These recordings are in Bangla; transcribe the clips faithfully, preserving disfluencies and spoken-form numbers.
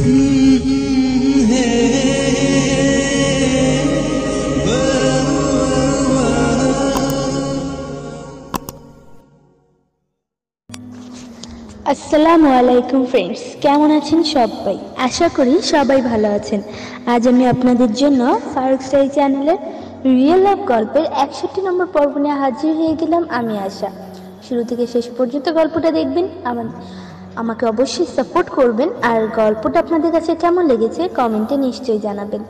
আসসালামু আলাইকুম फ्रेंड्स, কেমন আছেন সবাই? আশা করি সবাই ভালো আছেন। আজ আমি আপনাদের জন্য ফারুকস ডায়েরি চ্যানেলের রিয়েল লাইফ গল্পের একষট্টি নম্বর পর্ব নিয়ে হাজির হয়ে গেলাম। আমি আশা শুরু থেকে শেষ পর্যন্ত গল্পটা দেখবেন, আমার আমাকে অবশ্যই সাপোর্ট করবেন। আর গল্পটা আপনাদের কাছে কেমন লেগেছে কমেন্টে নিশ্চয়ই জানাবেন।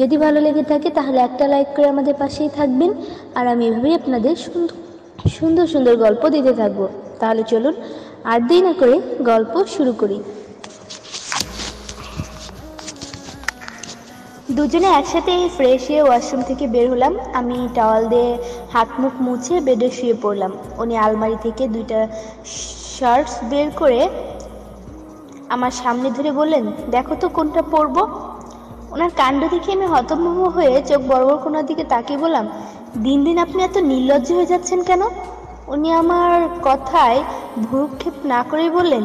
যদি ভালো লেগে থাকে তাহলে একটা লাইক করে আমাদের পাশেই থাকবেন, আর আমি এভাবেই আপনাদের সুন্দর সুন্দর সুন্দর গল্প দিতে থাকবো। তাহলে চলুন আর দেরি না করে গল্প শুরু করি। দুজনে একসাথে ফ্রেশ হয়ে ওয়াশরুম থেকে বের হলাম। আমি টাওয়াল দিয়ে হাত মুখ মুছে বেডে শুয়ে পড়লাম। উনি আলমারি থেকে দুইটা শার্টস বের করে আমার সামনে ধরে বললেন, দেখো তো কোনটা পরবো। ওনার কাণ্ড দেখে আমি হতভম্ব হয়ে চোখ বড় বড় কোনার দিকে তাকিয়ে বললাম, দিন দিন আপনি এত নির্লজ্জ হয়ে যাচ্ছেন কেন? উনি আমার কথায় ভ্রুক্ষেপ না করেই বললেন,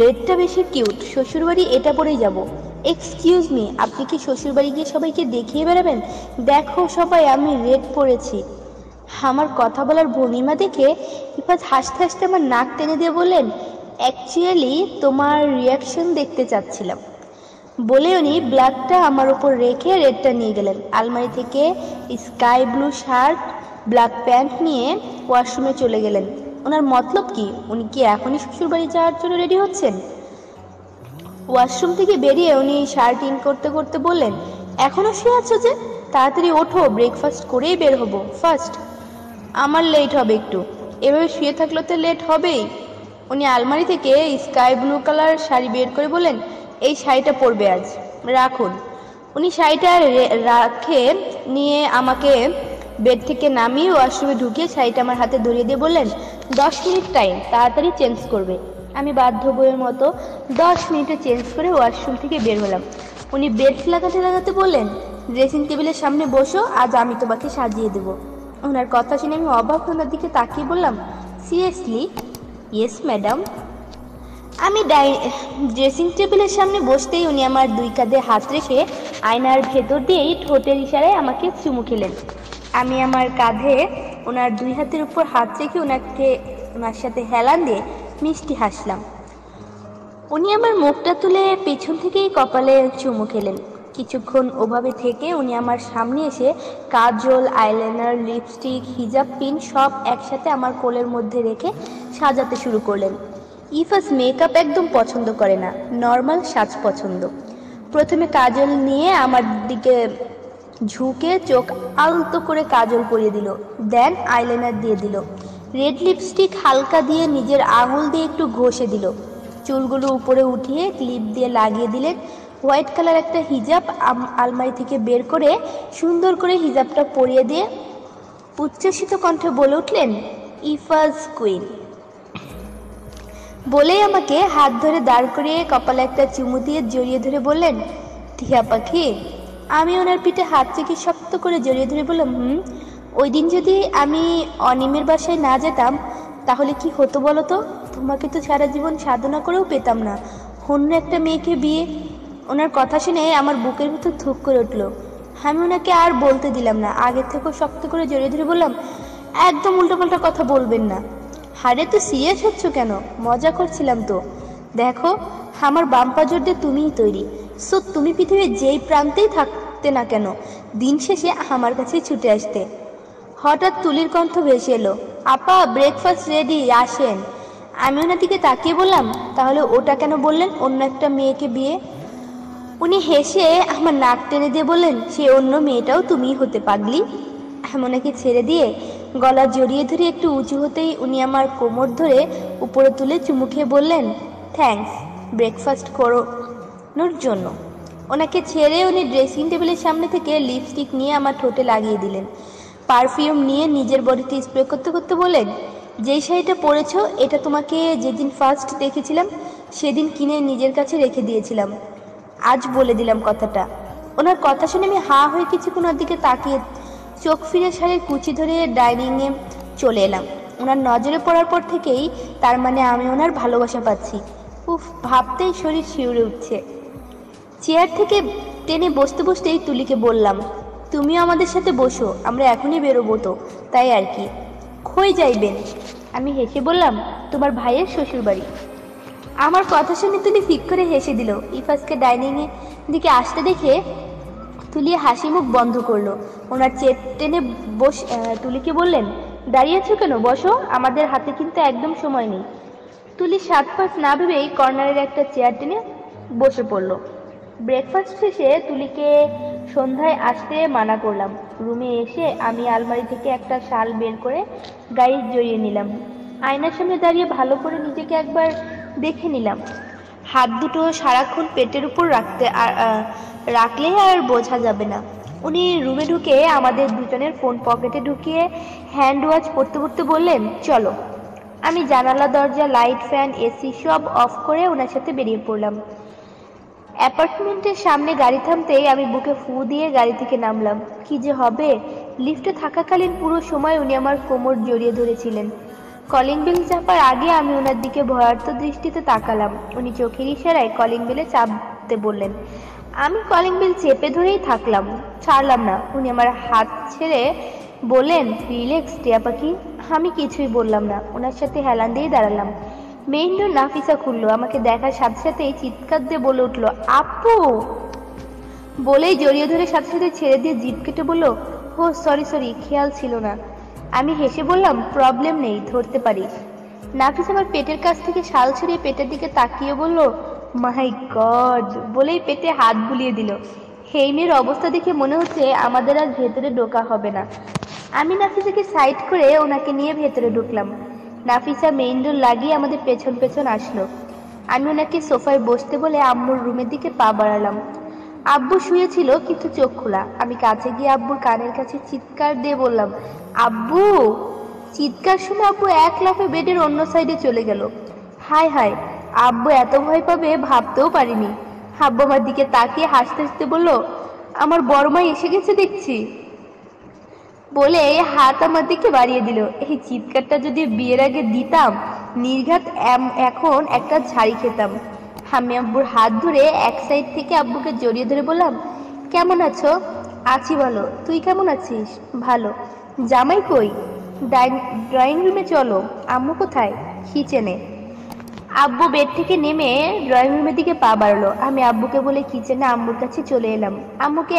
রেডটা বেশি কিউট, শ্বশুরবাড়ি এটা পরেই যাব। এক্সকিউজ মি, আপনি কি শ্বশুরবাড়ি গিয়ে সবাইকে দেখিয়ে বেড়াবেন? দেখো সবাই, আমি রেড পরেছি। আমার কথা বলার ভঙ্গিমা দেখে ইফাত হাসতে হাসতে আমার নাক টেনে দিয়ে বললেন, অ্যাকচুয়ালি তোমার রিয়াকশন দেখতে চাচ্ছিলাম বলে উনি ব্ল্যাকটা আমার উপর রেখে রেডটা নিয়ে গেলেন। আলমারি থেকে sky blue shirt black pant নিয়ে ওয়াশরুমে চলে গেলেন। ওনার মতলব কি? উনি কি এখনই শ্বশুরবাড়ি যাওয়ার জন্য রেডি হচ্ছেন? ওয়াশরুম থেকে বেরিয়ে উনি শার্ট ইন করতে করতে বললেন, এখনও শুয়ে আছো যে? তাড়াতাড়ি ওঠো, ব্রেকফাস্ট করেই বের হবো। ফার্স্ট আমার লেট হবে একটু, এভাবে শুয়ে থাকলেও তো লেট হবেই। উনি আলমারি থেকে স্কাই ব্লু কালার শাড়ি বের করে বললেন, এই শাড়িটা পরবে আজ, রাখুন। উনি শাড়িটা রাখে নিয়ে আমাকে বেড থেকে নামিয়ে ওয়াশরুমে ঢুকিয়ে শাড়িটা আমার হাতে ধরিয়ে দিয়ে বললেন, দশ মিনিট টাইম, তাড়াতাড়ি চেঞ্জ করবে। আমি বাধ্য বইয়ের মতো দশ মিনিটে চেঞ্জ করে ওয়াশরুম থেকে বের হলাম। উনি বেড লাগাতে লাগাতে বললেন, ড্রেসিং টেবিলের সামনে বসো, আজ আমি তোমাকে সাজিয়ে দেবো। ওনার কথা শুনে আমি অবাক ওনার দিকে তাকিয়ে বললাম, সিরিয়াসলি? Yes madam. আমি ডাই ড্রেসিং টেবিলের সামনে বসতেই উনি আমার দুই কাঁধে হাত রেখে আয়নার ভেতর দিয়েই ঠোঁটের ইশারায় আমাকে চুমু খেলেন। আমি আমার কাঁধে ওনার দুই হাতের উপর হাত রেখে ওনাকে ওনার সাথে হেলান দিয়ে মিষ্টি হাসলাম। উনি আমার মুখটা তুলে পেছন থেকেই কপালে চুমু খেলেন। কিছুক্ষণ ওভাবে থেকে উনি আমার সামনে এসে কাজল, আইলাইনার, লিপস্টিক, হিজাব পিন সব একসাথে আমার কোলের মধ্যে রেখে সাজাতে শুরু করলেন। ইফাস মেকআপ একদম পছন্দ করে না, নর্মাল সাজ পছন্দ। প্রথমে কাজল নিয়ে আমার দিকে ঝুঁকে চোখ আলতো করে কাজল পরিয়ে দিল, দেন আইলাইনার দিয়ে দিল, রেড লিপস্টিক হালকা দিয়ে নিজের আঙুল দিয়ে একটু ঘষে দিল, চুলগুলো উপরে উঠিয়ে ক্লিপ দিয়ে লাগিয়ে দিলেন। হোয়াইট কালার একটা হিজাব আলমারি থেকে বের করে সুন্দর করে হিজাবটা পরিয়ে দিয়ে উচ্ছ্বসিত কণ্ঠে বলে উঠলেন, ইফাজ কুইন বলেই আমাকে হাত ধরে দাঁড় করিয়ে কপালে একটা চুমু দিয়ে জড়িয়ে ধরে বললেন, টিয়া পাখি। আমি ওনার পিঠে হাত চেকে শক্ত করে জড়িয়ে ধরে বললাম, হুম, ওই দিন যদি আমি অনিমের বাসায় না যেতাম তাহলে কি হতো বলো তো? তোমাকে তো সারা জীবন সাধনা করেও পেতাম না, অন্য একটা মেয়েকে বিয়ে। ওনার কথা শুনে আমার বুকের ভিতর ধুক করে উঠল। আমি ওনাকে আর বলতে দিলাম না, আগের থেকেও শক্ত করে জড়িয়ে ধরে বললাম, একদম উল্টোপাল্টা কথা বলবেন না। হারে তো সিরিয়াস হচ্ছ কেন? মজা করছিলাম তো। দেখো আমার বাম্পা জোর দিয়ে তুমিই তৈরি, সো তুমি পৃথিবীর যেই প্রান্তেই থাকতে না কেন দিন শেষে আমার কাছে ছুটে আসতে। হঠাৎ তুলির কণ্ঠ ভেসে এলো, আপা ব্রেকফাস্ট রেডি, আসেন। আমি ওনার দিকে তাকিয়ে বললাম, তাহলে ওটা কেন বললেন অন্য একটা মেয়েকে বিয়ে? উনি হেসে আমার নাক টেনে দিয়ে বললেন, সে অন্য মেয়েটাও তুমি হতে পাগলি। আমি ওনাকে ছেড়ে দিয়ে গলা জড়িয়ে ধরে একটু উঁচু হতেই উনি আমার কোমর ধরে উপরে তুলে চুমু খেয়ে বললেন, থ্যাঙ্কস ব্রেকফাস্ট করানোর জন্য। ওনাকে ছেড়ে উনি ড্রেসিং টেবিলের সামনে থেকে লিপস্টিক নিয়ে আমার ঠোঁটে লাগিয়ে দিলেন, পারফিউম নিয়ে নিজের বডিতে স্প্রে করতে করতে বলেন, যেই শাড়িটা পরেছ এটা তোমাকে যেদিন ফার্স্ট দেখেছিলাম সেদিন কিনে নিজের কাছে রেখে দিয়েছিলাম, আজ বলে দিলাম কথাটা। ওনার কথা শুনে আমি হা হয়ে কিছুক্ষণ ওর দিকে তাকিয়ে চোখ ফিরে শাড়ির কুচি ধরে ডাইনিংয়ে চলে এলাম। ওনার নজরে পড়ার পর থেকেই তার মানে আমি ওনার ভালোবাসা পাচ্ছি। উফ, ভাবতেই শরীর শিউরে উঠছে। চেয়ার থেকে টেনে বসতে বসতেই তুলিকে বললাম, তুমিও আমাদের সাথে বসো, আমরা এখনই বেরোবো তো, তাই আর কি। খই যাইবেন? আমি হেসে বললাম, তোমার ভাইয়ের শ্বশুর বাড়ি। আমার কথা শুনে তুলি ফিক করে হেসে দিল। ইফাজকে ডাইনিংয়ের দিকে আসতে দেখে তুলি হাসি মুখ বন্ধ করলো। ওনার চেয়ার টেনে বস তুলিকে বললেন, দাঁড়িয়ে আছো কেন, বসো, আমাদের হাতে কিন্তু একদম সময় নেই। তুলি সাত পাঁচ না ভেবেই কর্নারের একটা চেয়ার টেনে বসে পড়লো। ব্রেকফাস্ট শেষে তুলিকে সন্ধ্যায় আসতে মানা করলাম। রুমে এসে আমি আলমারি থেকে একটা শাল বের করে গায়ে জড়িয়ে নিলাম। আয়নার সামনে দাঁড়িয়ে ভালো করে নিজেকে একবার দেখে নিলাম। হাত দুটো সারাক্ষণ পেটের উপর রাখতে আর রাখলে আর বোঝা যাবে না। উনি রুমে ঢুকে আমাদের দুজনের ফোন পকেটে ঢুকিয়ে হ্যান্ড ওয়াচ পরতে পরতে বললেন, চলো। আমি জানালা, দরজা, লাইট, ফ্যান, এসি সব অফ করে ওনার সাথে বেরিয়ে পড়লাম। অ্যাপার্টমেন্টের সামনে গাড়ি থামতেই আমি বুকে ফু দিয়ে গাড়ি থেকে নামলাম। কি যে হবে! লিফটে থাকাকালীন পুরো সময় উনি আমার কোমর জড়িয়ে ধরেছিলেন। কলিং বেল চাপার আগে আমি ওনার দিকে ভয়ার্থ দৃষ্টিতে তাকালাম। উনি চোখের ইশারায় কলিং বেলে চাপতে বললেন। আমি কলিং বেল চেপে ধরেই থাকলাম, ছাড়লাম না। উনি আমার হাত ছেড়ে বললেন, রিল্যাক্স টিয়া পাখি। আমি কিছুই বললাম না, ওনার সাথে হেলান দিয়ে দাঁড়ালাম। মেইন ডোর নাফিসা খুললো। আমাকে দেখার সাথে সাথেই চিৎকার দিয়ে বলে উঠলো, আপু! বলেই জড়িয়ে ধরে সাথে সাথে ছেড়ে দিয়ে জিভ কেটে বললো, হো সরি সরি, খেয়াল ছিল না। আমি হেসে বললাম, প্রবলেম নেই, ধরতে পারিস। নাফিস আমার পেটের কাছ থেকে শাল ছড়িয়ে পেটের দিকে তাকিয়ে বলল, মাই গড! বলেই পেটে হাত বুলিয়ে দিল। হেই মেয়ের অবস্থা দেখে মনে হচ্ছে আমাদের আর ভেতরে ঢোকা হবে না। আমি নাফিসাকে সাইড করে ওনাকে নিয়ে ভেতরে ঢুকলাম। নাফিসা মেইন ডোর লাগিয়ে আমাদের পেছন পেছন আসলো। আমি ওনাকে সোফায় বসতে বলে আম্মুর রুমের দিকে পা বাড়ালাম। আব্বু শুয়েছিল কিন্তু চোখ খোলা। আমি কাছে গিয়ে আব্বুর কানের কাছে চিৎকার দিয়ে বললাম, আব্বু! চিৎকার শুনে আব্বু এক লাফে বেডের অন্য সাইডে চলে গেল। হায় হায়, আব্বু এত ভয় পাবে ভাবতেও পারিনি। আব্বু আমার দিকে তাকিয়ে হাসতে হাসতে বলল, আমার বড় মা এসে গেছে দেখছি, বলে হাত আমার দিকে বাড়িয়ে দিল। এই চিৎকারটা যদি বিয়ের আগে দিতাম, নির্ঘাত এখন একটা ঝাড়ি খেতাম। আমি আব্বুর হাত ধরে এক সাইড থেকে আব্বুকে জড়িয়ে ধরে বললাম, কেমন আছো? আছি ভালো, তুই কেমন আছিস? ভালো। জামাই কই? ড্রয়িং রুমে। চলো। আম্মু কোথায়? কিচেনে। আব্বু বেড থেকে নেমে ড্রয়িং রুমের দিকে পা বাড়ালো। আমি আব্বুকে বলে কিচেনে আম্মুর কাছে চলে এলাম। আম্মুকে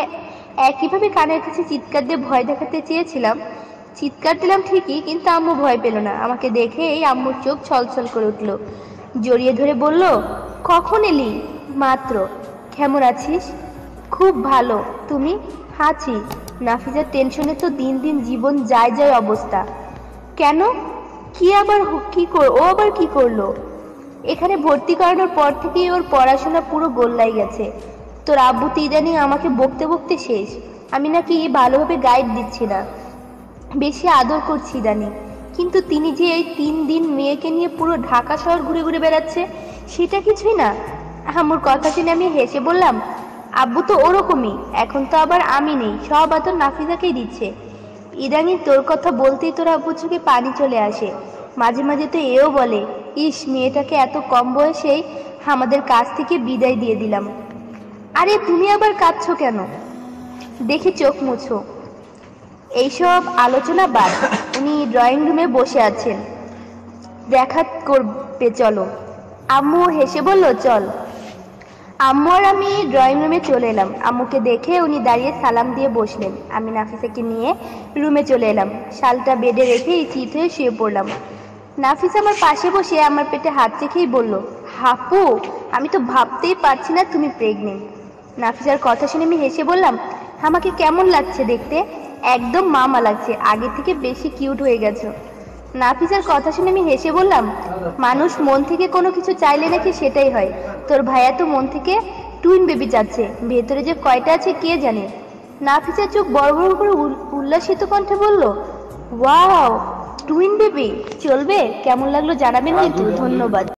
একইভাবে কানের কাছে চিৎকার দিয়ে ভয় দেখাতে চেয়েছিলাম। চিৎকার দিলাম ঠিকই, কিন্তু আম্মু ভয় পেল না। আমাকে দেখেই আম্মুর চোখ ছলছল করে উঠল। জড়িয়ে ধরে বলল, কখন এলি? মাত্র। কেমন আছিস? খুব ভালো। তুমি? আছি। নাফিজার টেনশনে তো দিন দিন জীবন যায় যায় অবস্থা। কেন? কি আবার কি কর ও আবার কি করলো? এখানে ভর্তি করানোর পর থেকেই ওর পড়াশোনা পুরো গোল্লাই গেছে। তোর আব্বু তো ইদানিং আমাকে বকতে বকতে শেষ। আমি নাকি ভালোভাবে গাইড দিচ্ছি না, বেশি আদর করছি ইদানিং। কিন্তু তিনি যে এই তিন দিন মেয়েকে নিয়ে পুরো ঢাকা শহর ঘুরে ঘুরে বেড়াচ্ছে, সেটা কিছুই না। আমার কথা শুনে আমি হেসে বললাম, আব্বু তো ওরকমই, এখন তো আবার আমি নেই, সব আদর নাফিজাকেই দিচ্ছে। ইদানিং তোর কথা বলতেই তোর আব্বু চোখে পানি চলে আসে। মাঝে মাঝে তো এও বলে, ইস, মেয়েটাকে এত কম বয়সেই আমাদের কাছ থেকে বিদায় দিয়ে দিলাম। আরে তুমি আবার কাঁদছো কেন? দেখি চোখ মুছো। এইসব আলোচনা বাদ, উনি ড্রয়িং রুমে বসে আছেন, দেখা করবে চলো। আম্মু হেসে বলল, চল। আম্মু আর আমি ড্রয়িং রুমে চলে এলাম। আম্মুকে দেখে উনি দাঁড়িয়ে সালাম দিয়ে বসলেন। আমি নাফিসাকে নিয়ে রুমে চলে এলাম। শালটা বেডে রেখে চিত হয়ে শুয়ে পড়লাম। নাফিসা আমার পাশে বসে আমার পেটে হাত রেখেই বলল, হাপু, আমি তো ভাবতেই পারছি না তুমি প্রেগনেন্ট। নাফিসার কথা শুনে আমি হেসে বললাম, আমাকে কেমন লাগছে দেখতে? একদম মামা লাগছে, আগে থেকে বেশি কিউট হয়ে গেছো। নাফিসার কথা শুনে আমি হেসে বললাম, মানুষ মন থেকে কোনো কিছু চাইলে নাকি সেটাই হয়, তোর ভাইয়া তো মন থেকে টুইন বেবি চাচ্ছে, ভেতরে যে কয়টা আছে কে জানে। নাফিসার চোখ বড় বড় করে উল্লাসিত কণ্ঠে বলল, ওয়াও, টুইন বেবি! চলবে? কেমন লাগলো জানাবেন কিন্তু, ধন্যবাদ।